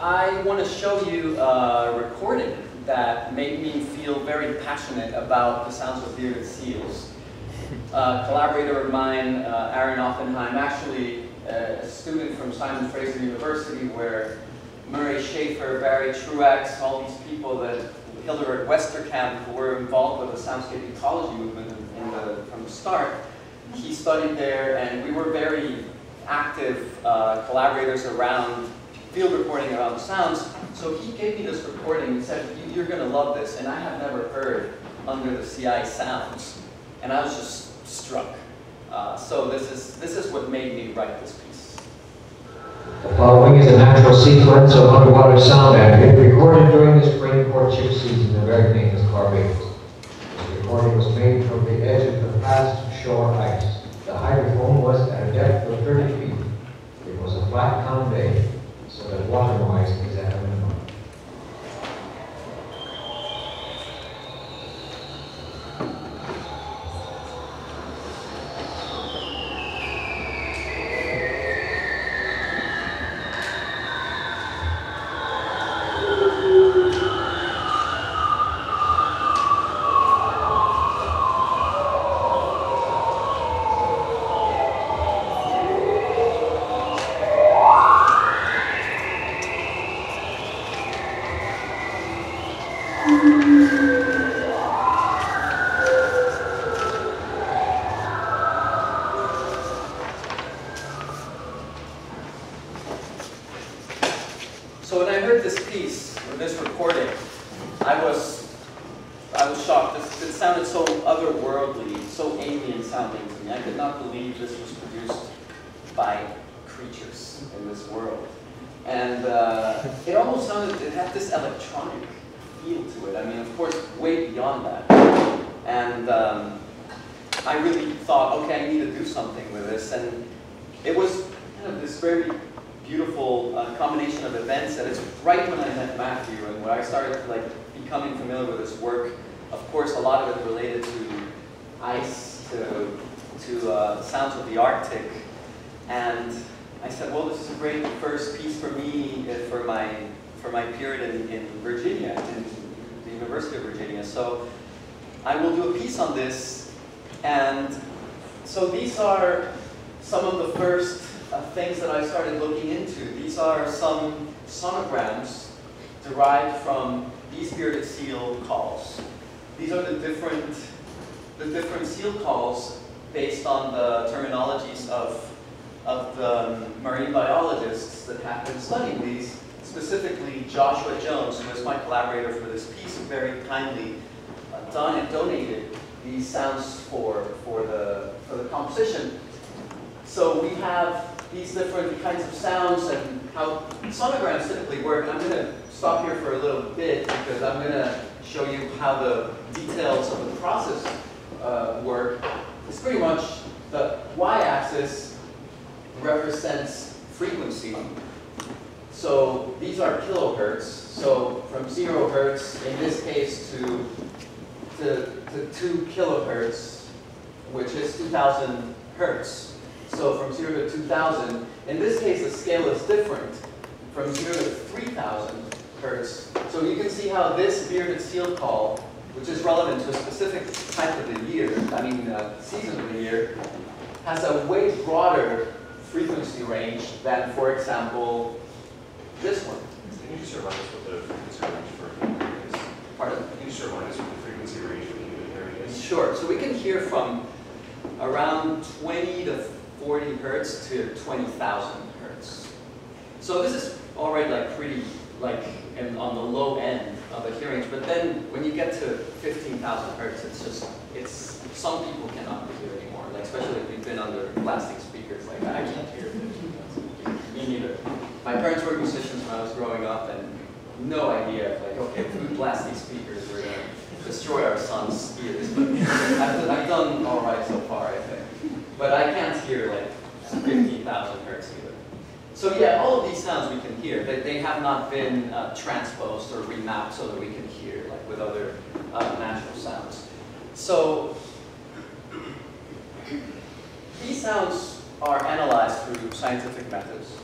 I want to show you a recording that made me feel very passionate about the sounds of bearded seals. A collaborator of mine, Aaron Oppenheim, actually a student from Simon Fraser University, where Murray Schaefer, Barry Truax, all these people, that Hildegard Westerkamp, who were involved with the soundscape ecology movement from the start. He studied there, and we were very active collaborators around field recording around the sounds. So he gave me this recording and said, "You're going to love this." And I have never heard under the sea ice sounds, and I was just struck. So this is what made me write this piece. Following is a natural sequence of underwater sound activity recorded during the spring courtship season in American Caribbean. The recording was made from the edge of the past shore ice. The hydrophone was at a depth of 30 feet. It was a flat calm day, so that water noise is at a minimum. So when I heard this piece, or this recording, I was shocked. It sounded so otherworldly, so alien sounding to me. I could not believe this was produced by creatures in this world. And it almost sounded, it had this electronic feel to it. I mean, of course, way beyond that. And I really thought, okay, I need to do something with this. And it was kind of this very beautiful combination of events, and it's right when I met Matthew and when I started becoming familiar with his work. Of course, a lot of it related to ice, to sounds of the Arctic, and I said, well, this is a great first piece for me for my period in Virginia, in the University of Virginia. So I will do a piece on this, and so these are some of the first things that I started looking into. These are some sonograms derived from these bearded seal calls. These are the different seal calls based on the terminologies of the marine biologists that have been studying these, specifically Joshua Jones, who is my collaborator for this piece, who very kindly donated these sounds for the composition. So we have these different kinds of sounds and how sonograms typically work. And I'm going to stop here for a little bit because I'm going to show you how the details of the process work. It's pretty much the y-axis represents frequency. So these are kilohertz. So from 0 hertz, in this case, to 2 kilohertz, which is 2,000 hertz. So from 0 to 2,000, in this case the scale is different, from 0 to 3,000 hertz. So you can see how this bearded seal call, which is relevant to a specific type of the year, I mean season of the year, has a way broader frequency range than, for example, this one. Can you just remind us what the frequency range for human is? Pardon? Can you just remind us what the frequency range for human hearing is? Sure. So we can hear from around 20 to 40 hertz to 20,000 hertz. So this is already on the low end of the hearing, but then when you get to 15,000 hertz, it's some people cannot hear anymore. Like, especially if you've been under plastic speakers, like that. I can't hear 15,000. Me neither. My parents were musicians when I was growing up, and no idea. Like, okay, through plastic speakers, we're gonna destroy our son's ears. But I've done all right so far, I think. But I can't hear like 50,000 hertz either. So yeah, all of these sounds we can hear, but they have not been transposed or remapped so that we can hear like with other natural sounds. So these sounds are analyzed through scientific methods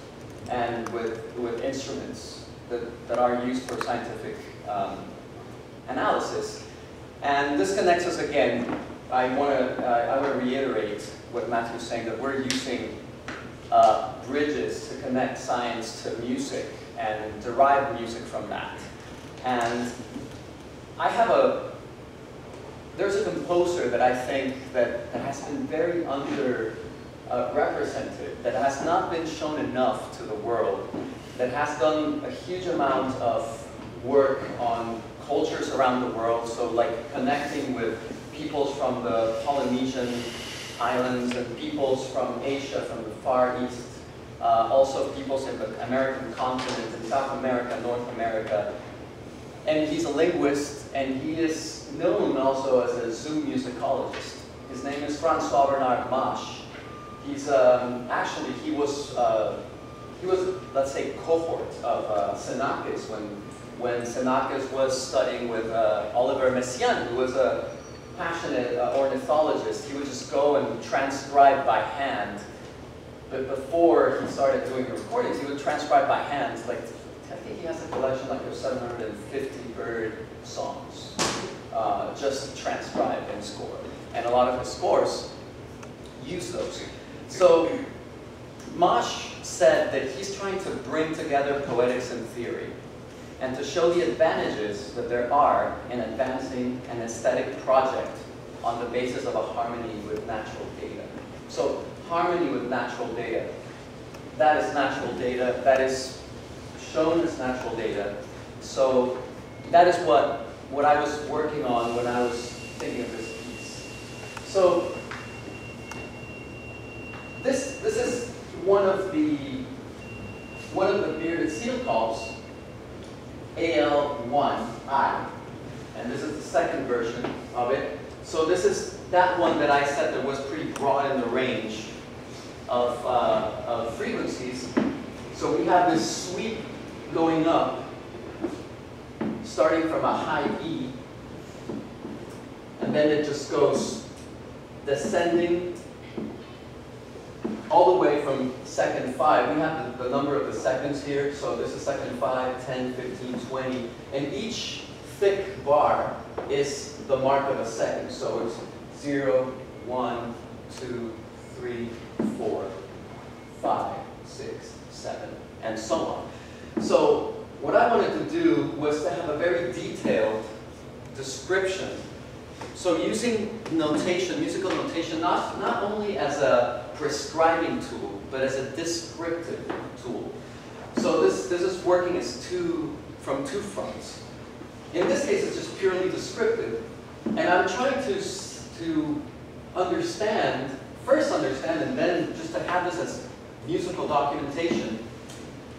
and with instruments. that are used for scientific analysis. And this connects us again. I want to reiterate what Matthew was saying, that we're using bridges to connect science to music and derive music from that. And I have there's a composer that I think that has been very underrepresented, that has not been shown enough to the world, that has done a huge amount of work on cultures around the world, so like connecting with peoples from the Polynesian islands and peoples from Asia, from the Far East, also peoples in the American continent, in South America, North America. And he's a linguist, and he is known also as a zoo musicologist. His name is François Bernard Mache. He's actually, he was, let's say, cohort of Xenakis when Xenakis was studying with Oliver Messian, who was a passionate ornithologist. He would just go and transcribe by hand. But before he started doing recordings, he would transcribe by hand. Like, I think he has a collection like of 750 bird songs, just transcribed and scored. And a lot of his scores use those. So Mache said that he's trying to bring together poetics and theory, and to show the advantages that there are in advancing an aesthetic project on the basis of a harmony with natural data. So harmony with natural data, that is natural data, that is shown as natural data. So that is what I was working on when I was thinking of this piece. So this is one of the bearded seal calls, AL1I, and this is the second version of it. So this is that one that I said that was pretty broad in the range of frequencies. So we have this sweep going up, starting from a high E, and then it just goes descending all the way from second 5. We have the number of the seconds here, so this is second 5, 10, 15, 20. And each thick bar is the mark of a second, so it's 0, 1, 2, 3, 4, 5, 6, 7, and so on. So what I wanted to do was to have a very detailed description. So using notation, musical notation, not only as a prescribing tool, but as a descriptive tool. So this is working as from two fronts. In this case, it's just purely descriptive. And I'm trying to first understand, and then just to have this as musical documentation.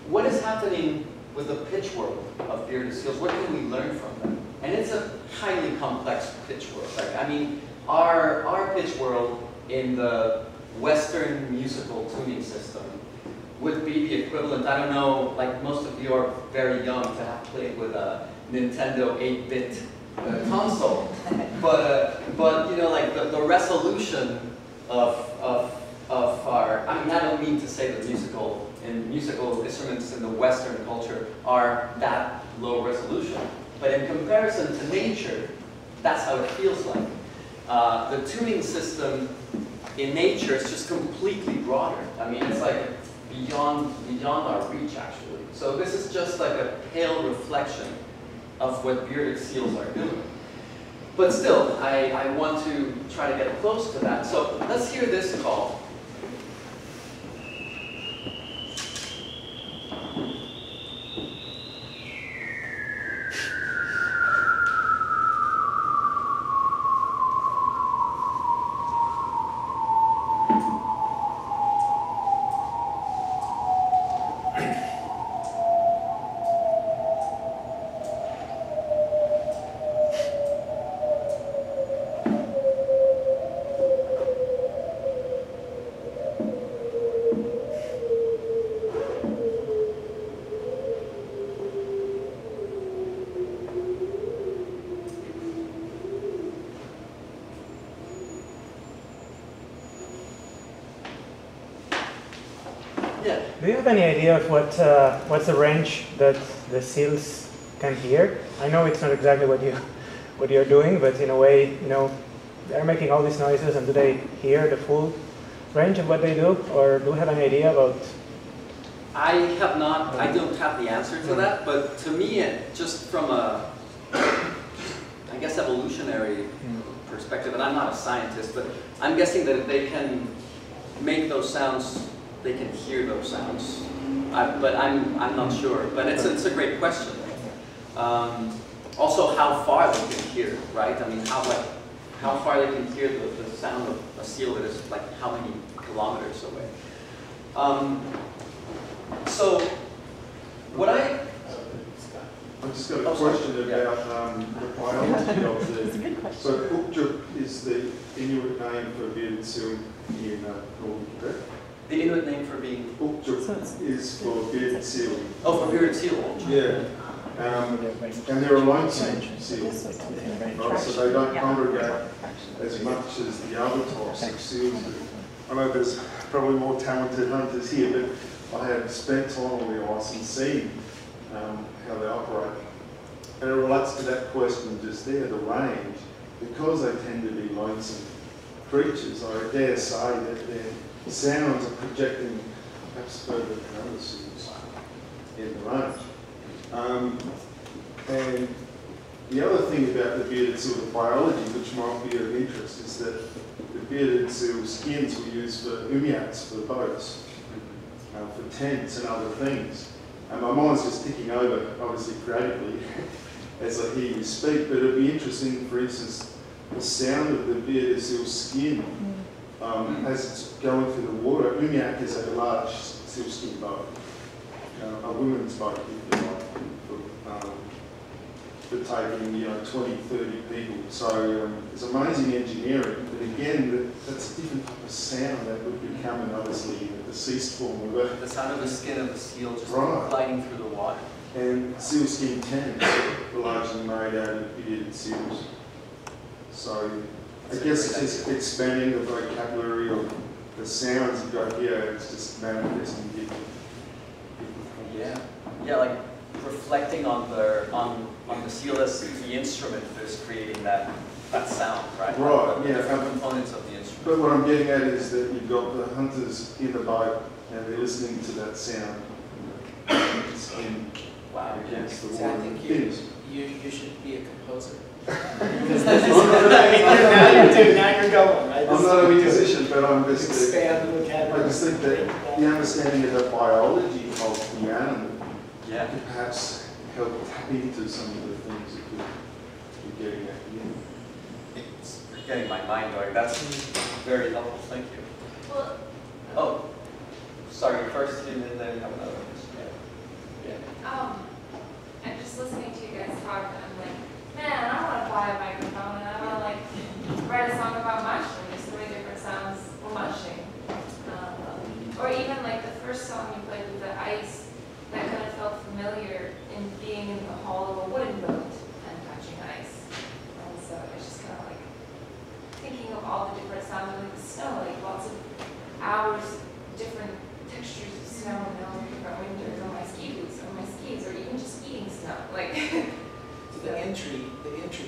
What is happening with the pitch world of bearded seals? What can we learn from them? And it's a highly complex pitch world. Like, I mean, our pitch world in the Western musical tuning system would be the equivalent, I don't know, like most of you are very young to have played with a Nintendo 8-bit console, but you know, like the resolution of our, I mean, I don't mean to say that musical instruments in the Western culture are that low resolution, but in comparison to nature, that's how it feels like. The tuning system in nature is just completely broader. I mean, it's like beyond our reach, actually. So this is just like a pale reflection of what bearded seals are doing. But still, I want to try to get close to that. So let's hear this call. Do you have any idea of what's the range that the seals can hear. I know it's not exactly what you're doing, but in a way, you know, they're making all these noises, and do they hear the full range of what they do, or do we have an idea about? I have not. I don't have the answer to that. But to me, it, just from a, I guess, evolutionary perspective, and I'm not a scientist, but I'm guessing that if they can make those sounds, they can hear those sounds. But I'm not sure. But it's a great question. Also, how far they can hear, right? I mean, how far they can hear the sound of a seal that is like how many kilometers away. So, what I'm just got a question about the biology of the. So, Uqjuq is the Inuit name for a bearded seal in northern Quebec. The Inuit name for being Uqjuq is for bearded seal. Oh, for bearded seal. Uqjuq. Yeah. And they're a lonesome seal, right? So they don't congregate as much as the other types of seals do. I know there's probably more talented hunters here, but I have spent time on the ice and seen how they operate. And it relates to that question just there, the range, because they tend to be lonesome creatures. I dare say that their sounds are projecting perhaps further than other seals in the range. And the other thing about the bearded seal biology, which might be of interest, is that the bearded seal skins were used for umiaks, for boats, for tents and other things. And my mind's just ticking over, obviously, creatively, as I hear you speak, but it'd be interesting, for instance, the sound of the bearded seal skin as it's going through the water. Umiak is a large seal skin boat, a woman's boat, if you like. For taking, you know, 20, 30 people. So it's amazing engineering, but again, that's a different type of sound that would become an obviously a deceased form of it. The sound of the skin of the seal just gliding through the water. And seal skin tents were largely made out of bearded seals. So I guess it's just expanding the vocabulary of the sounds you got here, it's just manifesting different. Yeah, like reflecting on the seal as the instrument that is creating that sound, right? Right. The different components of the instrument. But what I'm getting at is that you've got the hunters in the boat and they're listening to that sound. Wow. Against the water. I think you should be a composer. I'm not a musician, but I'm just I just think that the understanding of the biology of the animal could perhaps help tap into some of the things that you're getting at. Yeah. It's getting my mind going. That's very helpful. Thank you. Well, oh, sorry. First, and then we have another one. Yeah. I'm just listening to you guys talk, and I'm like, man, I want to buy a microphone, and I want to like write a song about mushrooms, the way different sounds mushing, or even like the first song you played with the ice. That kind of felt familiar in being in the hull of a wooden boat and touching ice. And so it's just kind of like thinking of all the different sounds of the snow, like lots of hours, different textures of snow, and all the different winters on my ski boots or my skis, or even just eating snow. Like so the entry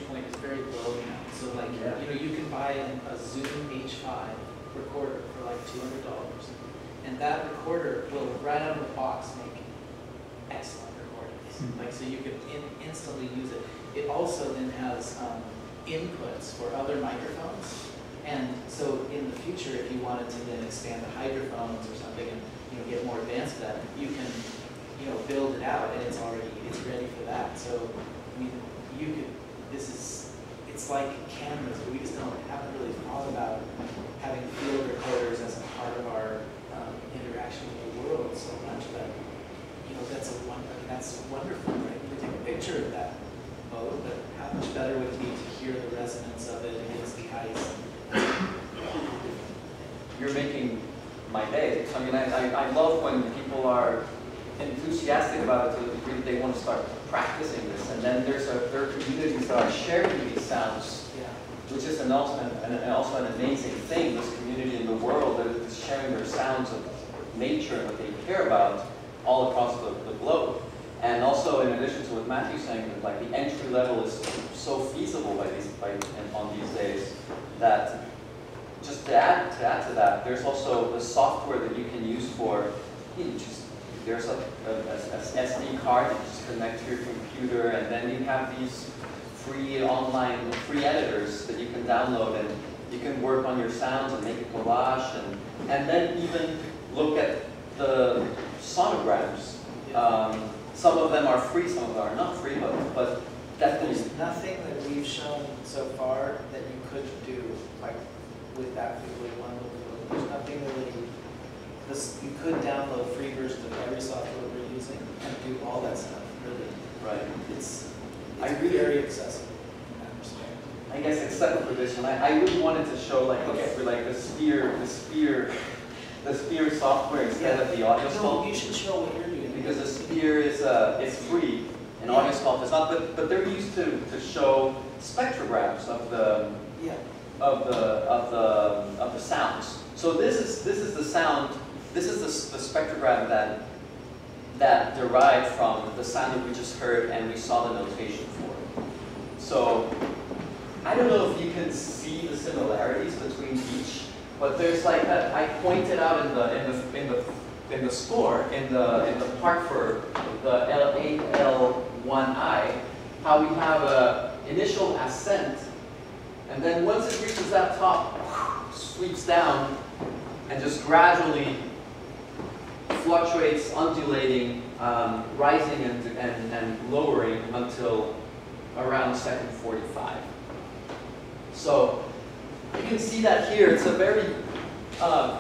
point is very low now. So like you know, you can buy a Zoom H5 recorder for like $200, and that recorder will right out of the box make excellent recordings. Like, so you can instantly use it. It also then has inputs for other microphones. And so in the future, if you wanted to then expand the hydrophones or something and get more advanced with that, you can build it out and it's ready for that. So I mean, you could, it's like cameras, but we just haven't really thought about having field recorders as a part of our interaction with the world so much that that's wonderful, right? You can take a picture of that boat, but how much better would it be to hear the resonance of it against the ice? You're making my day. I mean, I love when people are enthusiastic about it to the degree that they want to start practicing this, and then there are communities that are sharing these sounds, which is also an amazing thing, this community in the world that is sharing their sounds of nature and what they care about all across the globe. And also, in addition to what Matthew's saying, that like the entry level is so feasible on these days that just to add to that, there's also the software that you can use for. There's a SD card that you just connect to your computer, and then you have these free online editors that you can download, and you can work on your sounds and make a collage, and then even look at the sonograms. Some of them are free, some of them are not free, but definitely. There's nothing that we've shown so far that you couldn't do, like with that particular one. There's nothing really. You could download free versions of every software we're using and do all that stuff. Really, right? It's very accessible in that respect. I guess except for this one, I really wanted to show like the sphere software instead of the audio sculpt. No, you should show what you're doing. Because the sphere is it's free, and audio sculpt is not. But they're used to show spectrographs of the sounds. So this is the sound. This is the spectrogram that derived from the sound that we just heard, and we saw the notation for it. So I don't know if you can see the similarities between each, but there's like that. I pointed out in the score, in the part for the L8L1I, how we have a initial ascent, and then once it reaches that top, sweeps down, and just gradually fluctuates, undulating, rising and lowering until around second 45. So you can see that here. It's a very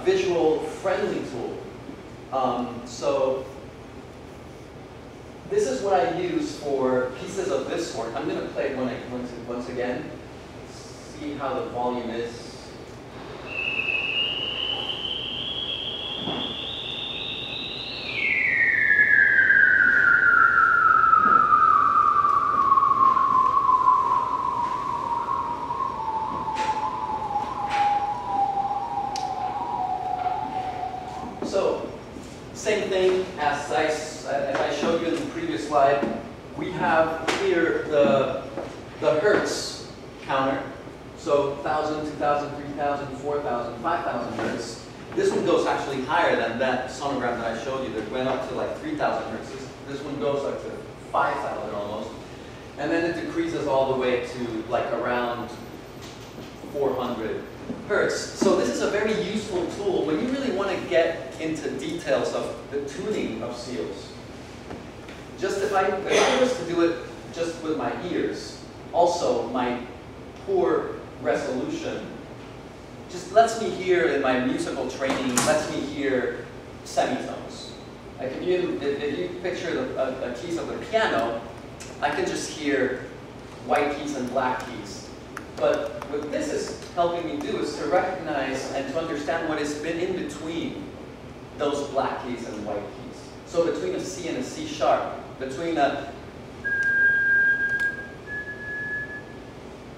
visual friendly tool. So this is what I use for pieces of this sort. I'm going to play once again. See how the volume is. So, same thing as I showed you in the previous slide, we have here the hertz counter. So 1,000, 2,000, 3,000, 4,000, 5,000 hertz. This one goes actually higher than that sonogram that I showed you that went up to like 3,000 hertz. This one goes up to 5,000 almost. And then it decreases all the way to like around 400 hertz. So this is a very useful tool when you really want to get into details of the tuning of seals. Just if I was to do it just with my ears, also my poor resolution just lets me hear in my musical training, lets me hear semitones. Like if you picture the keys of the piano, I can just hear white keys and black keys. But what this is helping me do is to recognize and to understand what has been in between those black keys and white keys. So between a C and a C sharp, between a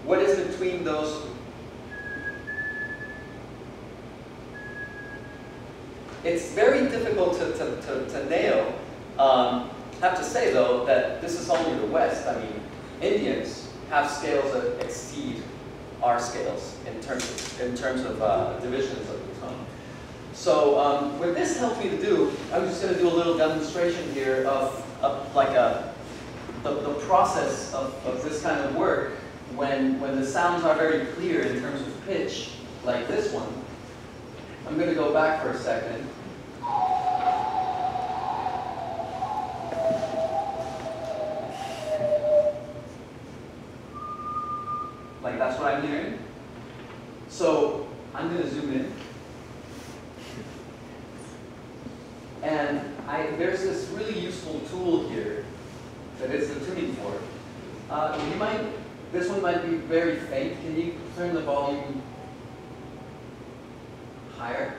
what is between those? It's very difficult to nail. I have to say though that this is only the West. I mean, Indians have scales that exceed our scales in terms of divisions of the tone. So what this helped me to do, I'm just going to do a little demonstration here of the process of this kind of work when the sounds are very clear in terms of pitch, like this one. I'm going to go back for a second. Like that's what I'm hearing. So I'm going to zoom in. And there's this really useful tool here that is the tuning fork. This one might be very faint. Can you turn the volume higher?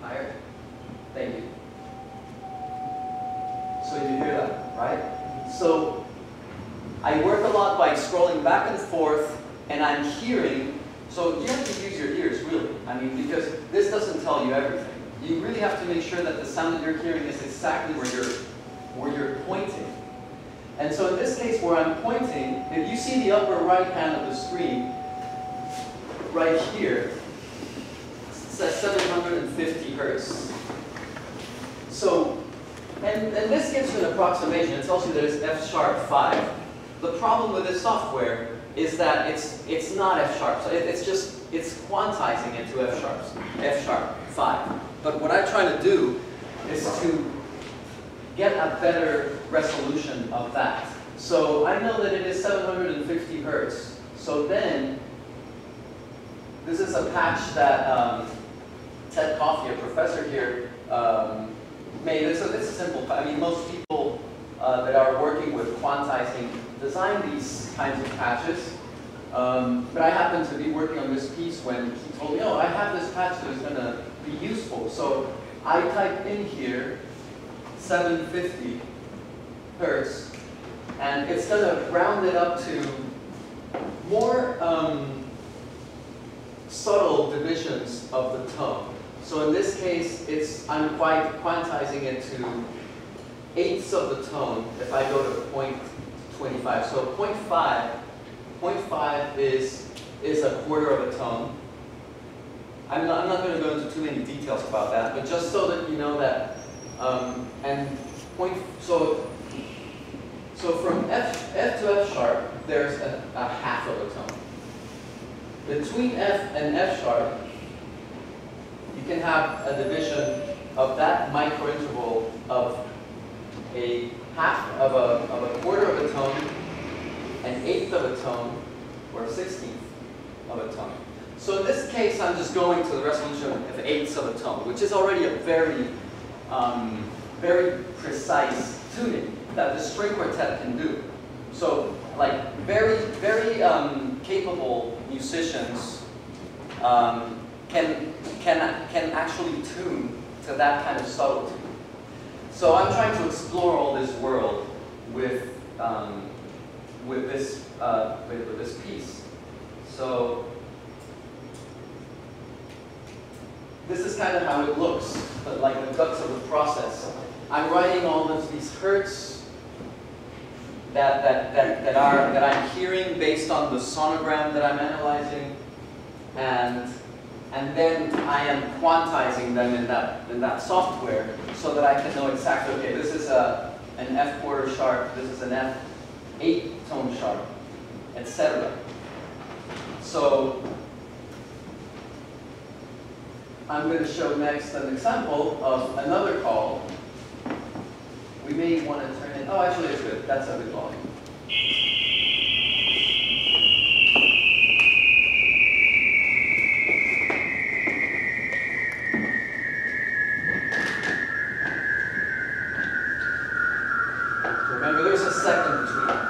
Higher? Thank you. So you hear that, right? So I work a lot by scrolling back and forth, and I'm hearing. So you have to use your ears, really. I mean, because this doesn't tell you everything. You really have to make sure that the sound that you're hearing is exactly where your where you're pointing. And so in this case where I'm pointing, if you see the upper right hand of the screen, right here, it's at 750 hertz. So, and this gives you an approximation. It tells you that it's F♯ 5. The problem with this software is that it's not F♯, so it's quantizing it to F♯ 5. But what I'm trying to do is to get a better resolution of that. So I know that it is 750 hertz. So then, this is a patch that Ted Coffey, a professor here, made. So this is simple. I mean, most people that are working with quantizing design these kinds of patches. But I happened to be working on this piece when he told me, oh, I have this patch that is going to be useful. So I typed in here 750 hertz, and it's going to round it up to more subtle divisions of the tone. So in this case, I'm quantizing it to 8ths of the tone if I go to 0.25. So 0.5 is a quarter of a tone. I'm not going to go into too many details about that, but just so that you know that. So from F to F♯, there's a half of a tone. Between F and F♯, you can have a division of that microinterval of a half of a quarter of a tone, an 8th of a tone, or a 16th of a tone. So in this case, I'm just going to the resolution of 8ths of a tone, which is already a very, very precise tuning that the string quartet can do. So, like, very, very capable musicians can actually tune to that kind of subtlety. So I'm trying to explore all this world with this piece. So this is kind of how it looks, but like the guts of the process. I'm writing all of these hertz that I'm hearing based on the sonogram that I'm analyzing, and then I am quantizing them in that software so that I can know exactly, okay, this is an F♯ sharp, this is an F♯ 8 tone sharp, etc. So I'm going to show next an example of another call. We may want to turn it. Oh, actually, it's good. That's a good volume. Remember, there's a second between them.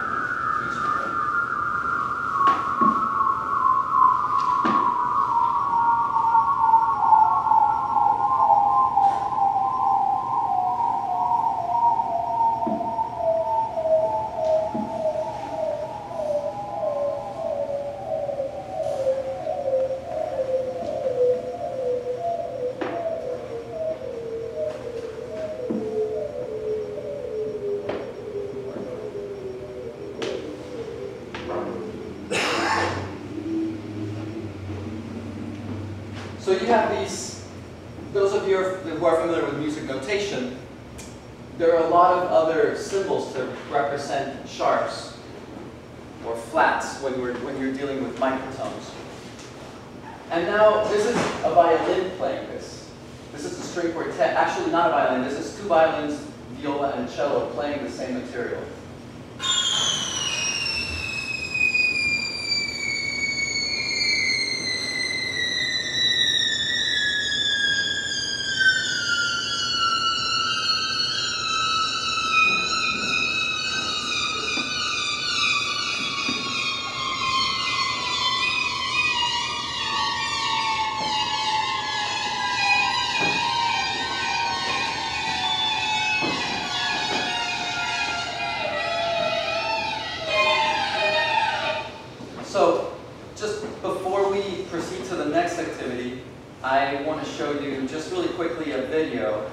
Show you just really quickly a video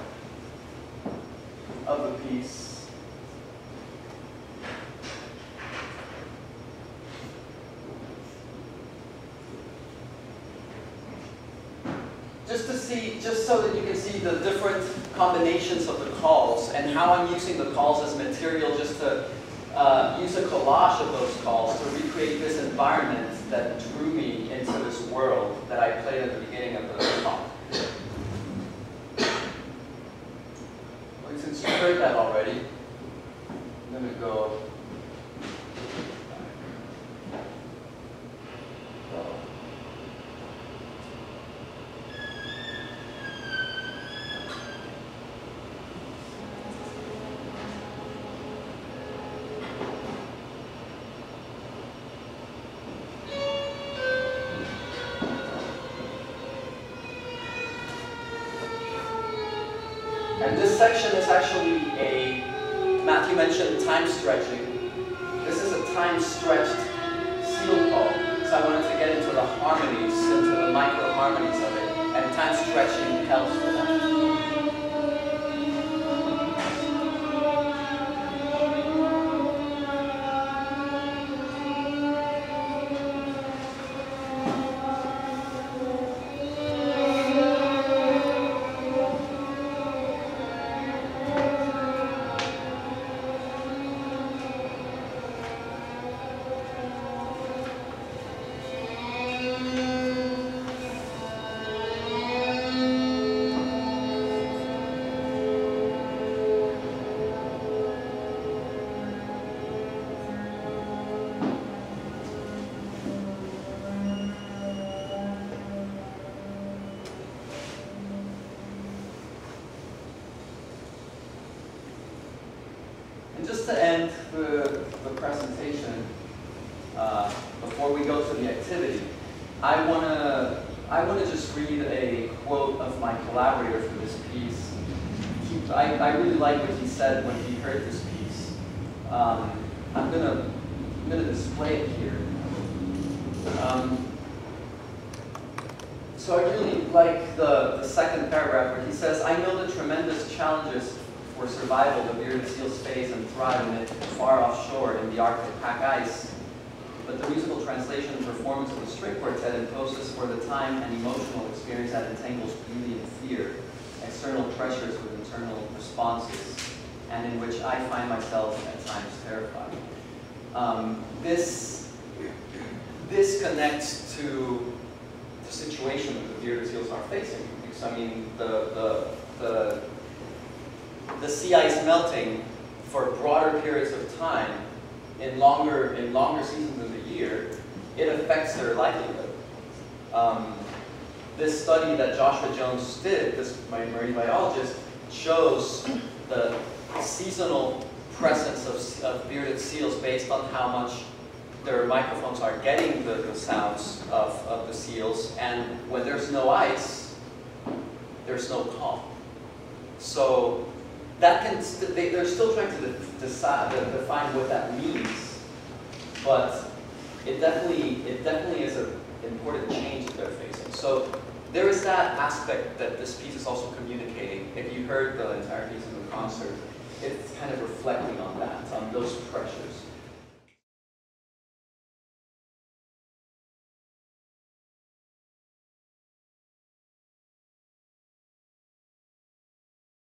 of the piece see, just so that you can see the different combinations of the calls and how I'm using the calls as material just to use a collage of those calls to recreate this environment that drew me into this world that I played at the beginning of the talk. Well, since you heard that already, I'm going to go. This study that Joshua Jones did, this marine biologist, shows the seasonal presence of bearded seals based on how much their microphones are getting the sounds of the seals. And when there's no ice, there's no calm. So that can they're still trying to define what that means, but it definitely is an important change that they're facing. So there is that aspect that this piece is also communicating. If you heard the entire piece of the concert, it's kind of reflecting on that, on those pressures.